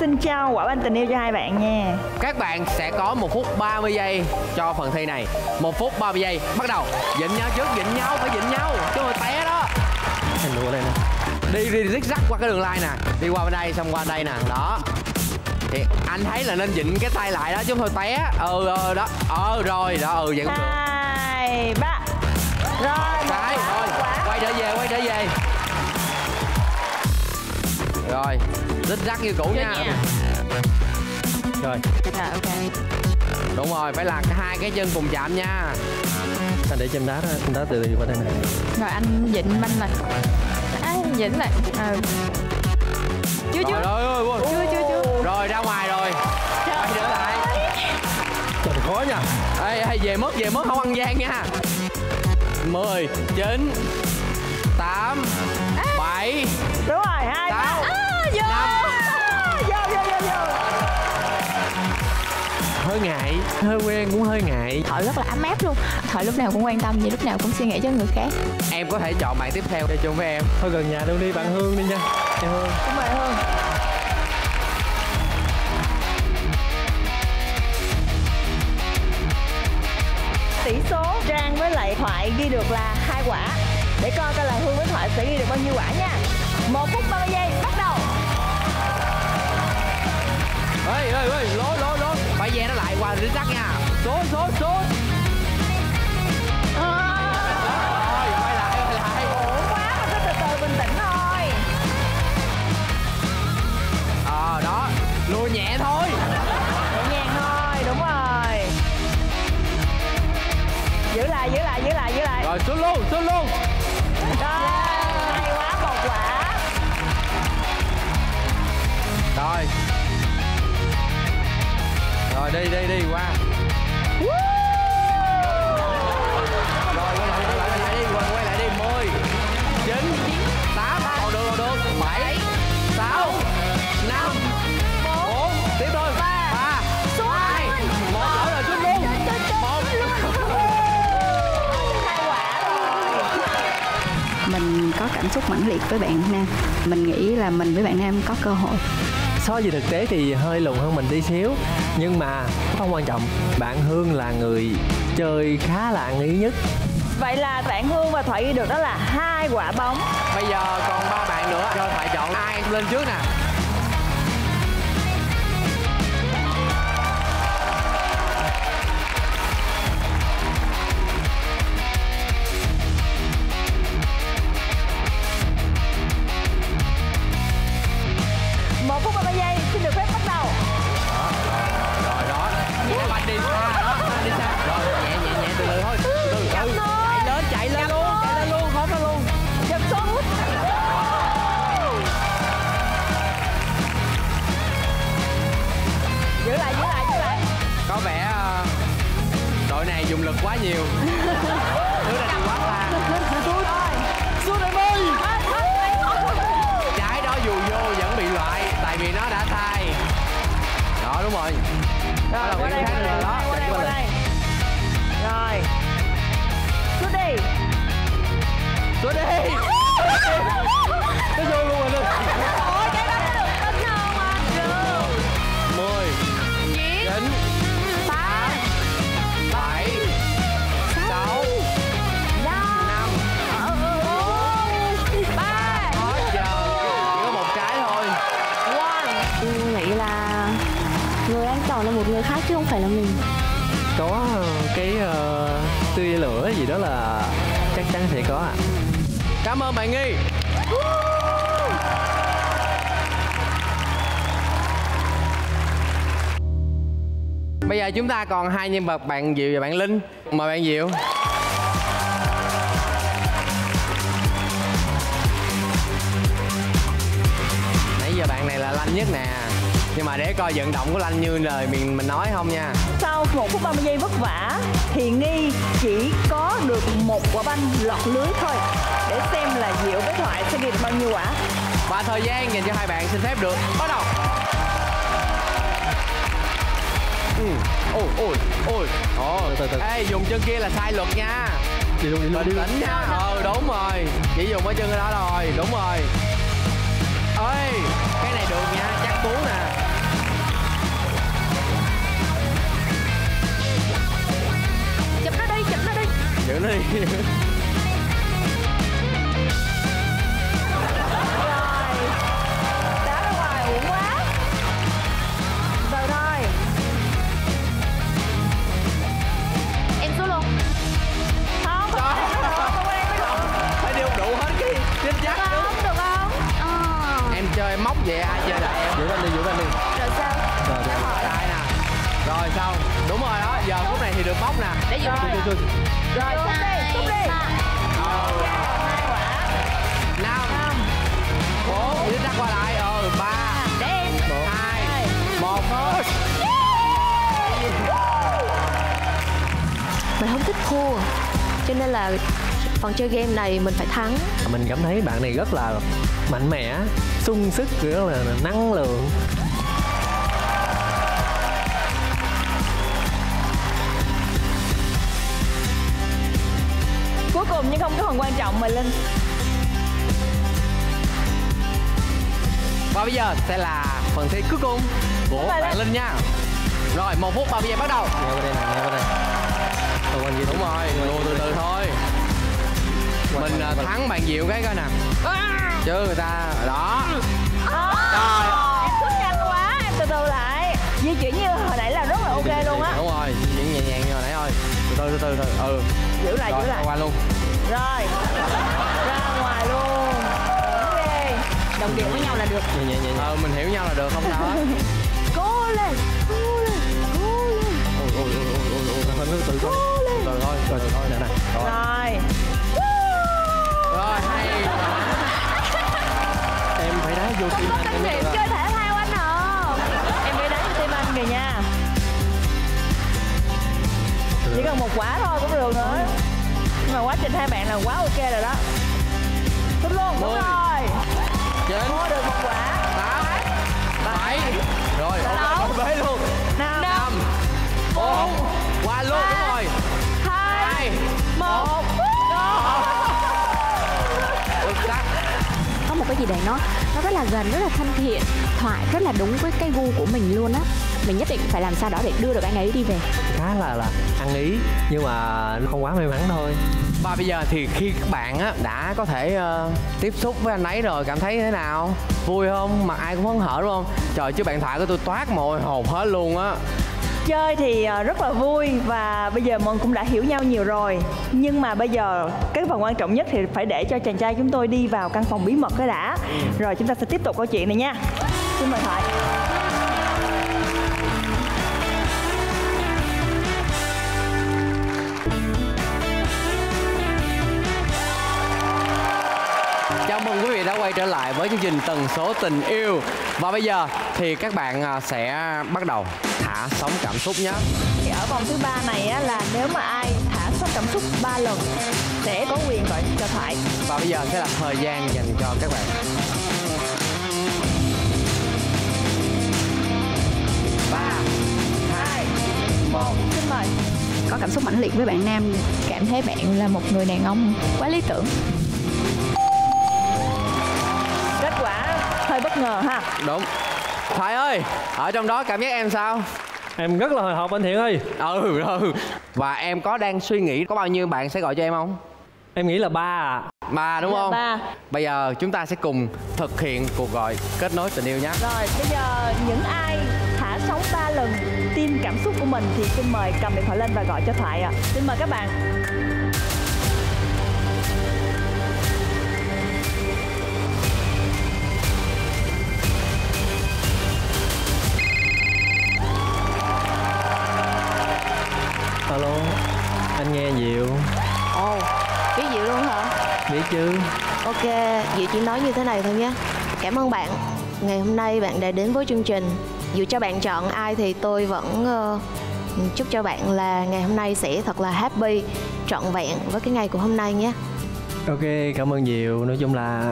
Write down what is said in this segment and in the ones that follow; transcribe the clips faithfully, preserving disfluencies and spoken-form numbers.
xin trao quả banh tình yêu cho hai bạn nha. Các bạn sẽ có một phút ba mươi giây cho phần thi này. Một phút ba mươi giây bắt đầu. Dịnh nhau trước, dịnh nhau, phải dịnh nhau chứ mà té đó. Lùa đây nè, đi đi rích rắc qua cái đường line nè, đi qua bên đây xong qua đây nè đó. Thì anh thấy là nên dịnh cái tay lại đó chứ không thôi té. Ừ rồi đó, ừ rồi đó, ừ vậy cũng được. Hai ba rồi, cái rồi quay trở về, quay trở về rồi rích rắc như cũ nha. Rồi ok, đúng rồi, phải là hai cái chân cùng chạm nha. Anh để chân đá đó, chân đá từ từ qua đây này. Rồi anh dịnh banh này, anh dịnh lại. À. Chưa, chưa. Ơi, ơi, ơi. Chưa chưa chưa. Rồi ra ngoài rồi. Quay trở lại. Trời khó nha. Ê, ê, về mất, về mất không ăn gian nha. mười, chín, tám, à. bảy. Đúng rồi, hai. tám. À, vô. năm. Vô vô vô vô. Hơi ngại, hơi quen cũng hơi ngại. Thoại rất là ấm áp luôn. Thoại lúc nào cũng quan tâm, vậy lúc nào cũng suy nghĩ cho người khác. Em có thể chọn bạn tiếp theo để chung với em. Thôi gần nhà luôn đi, bạn Hương đi nha. Em Hương. Cảm ơn Hương. Tỷ số Trang với lại Thoại ghi được là hai quả. Để coi coi là Hương với Thoại sẽ ghi được bao nhiêu quả nha. một phút ba mươi giây bắt đầu. Ê ê ê, lối lối lối. Phải ve nó lại qua rít rắc nha. Số số số. Lùi nhẹ thôi, nhẹ nhàng thôi, đúng rồi. Giữ lại, giữ lại, giữ lại, giữ lại. Rồi xuống luôn, xuống luôn. Rồi, hay quá, một quả. Rồi. Rồi đi, đi, đi qua. Rồi quay lại, quay lại đi, quay lại đi. mười, chín, tám, còn được, còn được. bảy, sáu, năm. Mình có cảm xúc mãnh liệt với bạn Nam. Mình nghĩ là mình với bạn Nam có cơ hội. So với thực tế thì hơi lùn hơn mình tí xíu, nhưng mà không quan trọng. Bạn Hương là người chơi khá là ăn ý nhất. Vậy là bạn Hương và Thoại ghi được đó là hai quả bóng. Bây giờ còn ba bạn nữa, cho Thoại chọn ai lên trước nè. Dùng lực quá nhiều. Thứ này quá là xuống xuống đây mày. Trái đó dù vô vẫn bị loại, tại vì nó đã thay. Đó đúng rồi. Đó là cái khác này đó. Rồi. Xuống đi. Xuống đi. Nó vô luôn rồi. Ôi cái đó nó được tính không anh? Được. mười, chín, tám, bảy, sáu, năm, bốn, ba. Thôi giờ chỉ có một cái thôi. Tôi nghĩ là người an toàn là một người khác chứ không phải là mình. Có cái uh, tia lửa gì đó là chắc chắn sẽ có ạ. À. Cảm ơn bạn Nghi. Bây giờ chúng ta còn hai nhân vật, bạn Diệu và bạn Linh. Mời bạn Diệu. Nãy giờ bạn này là lanh nhất nè. Nhưng mà để coi vận động của lanh như lời mình mình nói không nha. Sau một phút ba mươi giây vất vả thì Nghi chỉ có được một quả banh lọt lưới thôi. Để xem là Diệu với Thoại sẽ ghi được bao nhiêu quả. Và thời gian dành cho hai bạn xin phép được bắt đầu. Ôi ôi ôi ôi, ê dùng chân kia là sai luật nha, chị dùng đi luôn nha. Ờ đúng rồi, chỉ dùng cái chân đó rồi, đúng rồi. Ê cái này được nha, chắc cú nè. ơi. Chơi móc vậy ai chơi lại em? Giữ bên đi, giữ bên đi. Rồi sao? Rồi, rồi. Lại nè. Rồi xong. Đúng rồi đó, giờ phút này thì được móc nè. Để giữ rồi. Rồi, rồi. Rồi đi, xúc đi. Rồi. Hai quả. Năm. Năm. Bốn. Giữ chắc qua lại. Ừ, ba. Để em. Hai. Một. Mình không thích thua, cho nên là phần chơi game này mình phải thắng. Mình cảm thấy bạn này rất là mạnh mẽ, sung sức, rất là năng lượng. Cuối cùng nhưng không có phần quan trọng mà Linh. Và bây giờ sẽ là phần thi cuối cùng của bạn Linh nha. Rồi một phút ba mươi giây bắt đầu. Nghe qua đây nè, nghe qua đây. Đúng rồi, lùi từ từ thôi. Mình thắng bạn Diệu cái coi nè. Chứ người ta đó. Đó. Trời ơi. Em thức nhanh quá, em từ từ lại. Di chuyển như hồi nãy là rất là ok đi, luôn á. Đúng rồi, di chuyển nhẹ nhàng như hồi nãy thôi. Từ từ từ từ. Ừ. Giữ lại, rồi, giữ lại. Qua luôn. Rồi. Ra ngoài luôn. Ok. Đồng điệu với nhau là được. Nhẹ nhẹ nhẹ. Ờ mình hiểu nhau là được không sao á. Cố lên. Cố lên. Cố lên. Ôi ôi ôi ôi ôi thôi từ từ thôi. Từ thôi, từ từ thôi nè nè. Rồi. Rồi hay. Em phải đá vô tim anh. Có kinh nghiệm chơi thể thao anh hả? Em phải đá vô tim anh kìa nha. Chỉ cần một quả thôi cũng được nữa. Nhưng mà quá trình hai bạn là quá ok rồi đó. Đúng luôn, đúng rồi. Mua được một quả. Tám. Bảy. Rồi. Bế luôn. Năm. Năm. Bốn. Qua luôn, đúng rồi. Hai. Một. Có một cái gì đấy nó nó rất là gần, rất là thân thiện, thoại rất là đúng với cái gu của mình luôn á. Mình nhất định phải làm sao đó để đưa được anh ấy đi về. Khá là là ăn ý nhưng mà nó không quá may mắn thôi. Và bây giờ thì khi các bạn á đã có thể uh, tiếp xúc với anh ấy rồi, cảm thấy thế nào? Vui không? Mặt ai cũng hớn hở đúng không? Trời, chứ bạn thoại của tôi toát mồ hồn hết luôn á. Chơi thì rất là vui và bây giờ mình cũng đã hiểu nhau nhiều rồi. Nhưng mà bây giờ cái phần quan trọng nhất thì phải để cho chàng trai chúng tôi đi vào căn phòng bí mật cái đã. Rồi chúng ta sẽ tiếp tục câu chuyện này nha. Xin mời Thoại. Chào mừng quý vị đã quay trở lại với chương trình Tần Số Tình Yêu. Và bây giờ thì các bạn sẽ bắt đầu thả sóng cảm xúc nhé. Thì ở vòng thứ ba này á, là nếu mà ai thả sóng cảm xúc ba lần sẽ có quyền gọi cho Thoại. Và bây giờ sẽ là thời gian dành cho các bạn. Ba hai một Xin mời. Có cảm xúc mãnh liệt với bạn nam, cảm thấy bạn là một người đàn ông quá lý tưởng. Kết quả hơi bất ngờ ha. Đúng. Thoại ơi, ở trong đó cảm giác em sao? Em rất là hồi hộp anh Thiện ơi. Ừ, ừ. Và em có đang suy nghĩ có bao nhiêu bạn sẽ gọi cho em không? Em nghĩ là ba à. Ba đúng không? Ba. Bây giờ chúng ta sẽ cùng thực hiện cuộc gọi kết nối tình yêu nhé. Rồi, bây giờ những ai thả sóng ba lần tim cảm xúc của mình thì xin mời cầm điện thoại lên và gọi cho Thoại ạ. À. Xin mời các bạn. Alo, anh nghe Diệu. Ồ, oh, biết Diệu luôn hả? Biết chứ. Ok, Diệu chỉ nói như thế này thôi nhé. Cảm ơn bạn. Ngày hôm nay bạn đã đến với chương trình. Dù cho bạn chọn ai thì tôi vẫn uh, chúc cho bạn là ngày hôm nay sẽ thật là happy, trọn vẹn với cái ngày của hôm nay nhé. Ok, cảm ơn Diệu. Nói chung là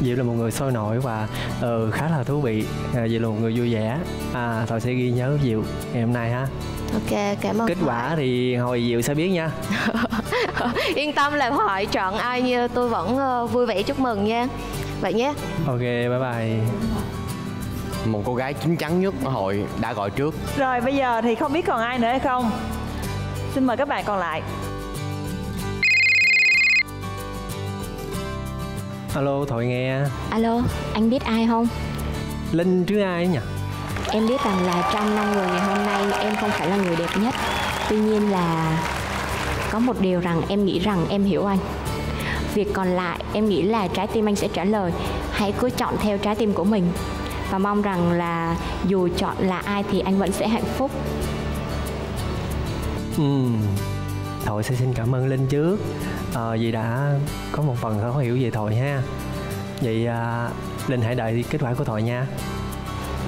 Diệu là một người sôi nổi và uh, khá là thú vị. uh, Diệu là một người vui vẻ. À, tôi sẽ ghi nhớ Diệu ngày hôm nay ha. Ok, cảm ơn. Kết quả Thoại thì hồi Diệu sẽ biết nha. Yên tâm là Thoại chọn ai như tôi vẫn vui vẻ chúc mừng nha. Vậy nhé. Ok, bye bye. Một cô gái chín chắn nhất ở hội đã gọi trước. Rồi bây giờ thì không biết còn ai nữa hay không. Xin mời các bạn còn lại. Alo Thoại nghe. Alo, anh biết ai không? Linh chứ ai nhỉ? Em biết rằng là trong năm người ngày hôm nay em không phải là người đẹp nhất. Tuy nhiên là có một điều rằng em nghĩ rằng em hiểu anh. Việc còn lại em nghĩ là trái tim anh sẽ trả lời. Hãy cứ chọn theo trái tim của mình. Và mong rằng là dù chọn là ai thì anh vẫn sẽ hạnh phúc. Ừ. Thoại sẽ xin cảm ơn Linh trước à, vì đã có một phần khó hiểu về Thoại ha. Vậy à, Linh hãy đợi kết quả của Thoại nha.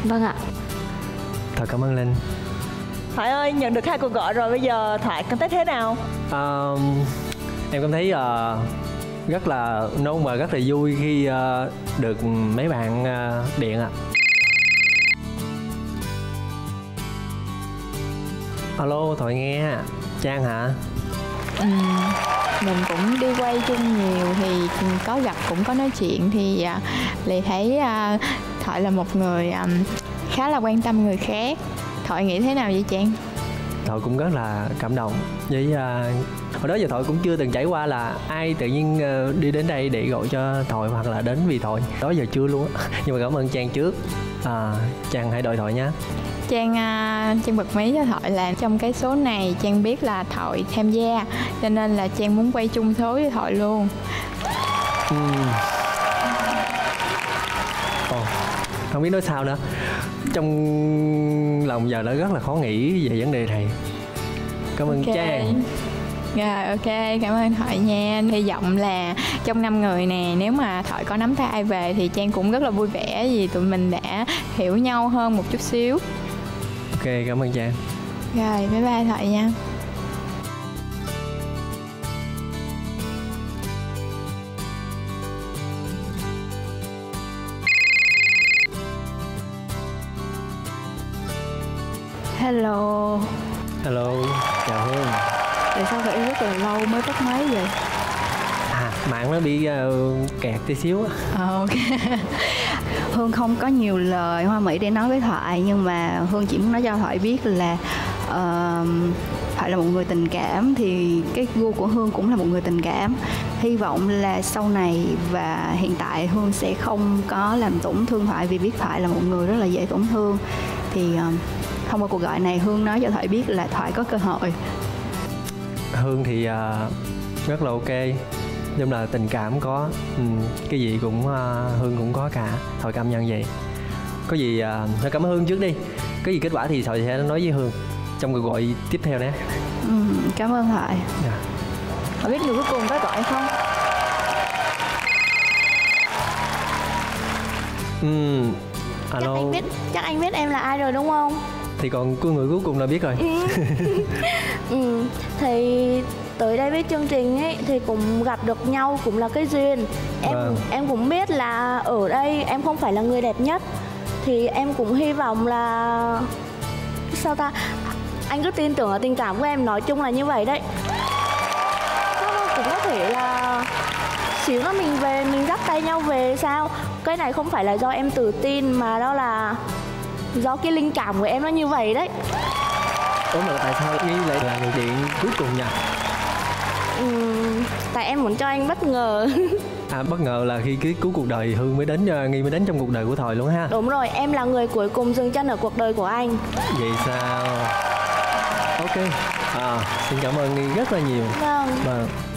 Vâng ạ. Thoại cảm ơn Linh. Thoại ơi, nhận được hai cuộc gọi rồi, bây giờ Thoại cảm thấy thế nào? À, em cảm thấy à, rất là nôn và rất là vui khi à, được mấy bạn à, điện ạ. À. Alo Thoại nghe, Trang hả? Ừ, mình cũng đi quay chung nhiều thì có gặp cũng có nói chuyện thì Lì thấy uh, Thoại là một người um, khá là quan tâm người khác. Thoại nghĩ thế nào vậy Trang? Thoại cũng rất là cảm động. Vậy uh, hồi đó giờ Thoại cũng chưa từng trải qua là ai tự nhiên uh, đi đến đây để gọi cho Thoại hoặc là đến vì Thoại. Đó giờ chưa luôn á. Nhưng mà cảm ơn Trang trước. À, Trang hãy đợi Thoại nhé. Trang, Trang bật mí cho Thoại là trong cái số này Trang biết là Thoại tham gia, cho nên là Trang muốn quay chung số với Thoại luôn. Ừ. Oh, không biết nói sao nữa. Trong lòng giờ đã rất là khó nghĩ về vấn đề này. Cảm ơn okay. Trang. Rồi ok, cảm ơn Thoại nha. Hy vọng là trong năm người nè, nếu mà Thoại có nắm tay ai về thì Trang cũng rất là vui vẻ vì tụi mình đã hiểu nhau hơn một chút xíu. Ok, cảm ơn Trang. Rồi, bye bye Thoại nha. Hello. Hello, chào Hương. Tại sao vậy, rất là lâu mới bắt máy vậy? À, mạng nó bị uh, kẹt tí xíu á. Ok. Hương không có nhiều lời hoa mỹ để nói với Thoại, nhưng mà Hương chỉ muốn nói cho Thoại biết là uh, Thoại là một người tình cảm, thì cái gu của Hương cũng là một người tình cảm. Hy vọng là sau này và hiện tại Hương sẽ không có làm tổn thương Thoại, vì biết Thoại là một người rất là dễ tổn thương. Thì uh, thông qua cuộc gọi này Hương nói cho Thoại biết là Thoại có cơ hội. Hương thì uh, rất là ok, nhưng là tình cảm có, ừ, cái gì cũng uh, Hương cũng có cả. Thôi cảm nhận vậy. Có gì uh, cảm ơn Hương trước đi. Cái gì kết quả thì Thoại sẽ nói với Hương trong cuộc gọi tiếp theo nhé. Ừ, cảm ơn Thoại. Dạ. Có biết người cuối cùng có gọi không? Ừ. Alo. Chắc anh biết, chắc anh biết em là ai rồi đúng không? Thì còn người cuối cùng là biết rồi. Ừ. Ừ. Thì tới đây với chương trình ấy thì cũng gặp được nhau cũng là cái duyên. Em vâng. Em cũng biết là ở đây em không phải là người đẹp nhất, thì em cũng hy vọng là sao ta, anh cứ tin tưởng ở tình cảm của em, nói chung là như vậy đấy. Cũng có thể là xíu nữa mình về mình dắt tay nhau về sao. Cái này không phải là do em tự tin mà đó là do cái linh cảm của em nó như vậy đấy. Ủa mà tại sao nghĩ lại là người điện cuối cùng nhỉ? Ừ, tại em muốn cho anh bất ngờ. À, bất ngờ là khi cái cuối cuộc đời Hương mới đến, Nghi mới đến trong cuộc đời của Thoại luôn ha. Đúng rồi, em là người cuối cùng dừng chân ở cuộc đời của anh. Vậy sao? Ok, à, xin cảm ơn Nghi rất là nhiều. Vâng. Vâng.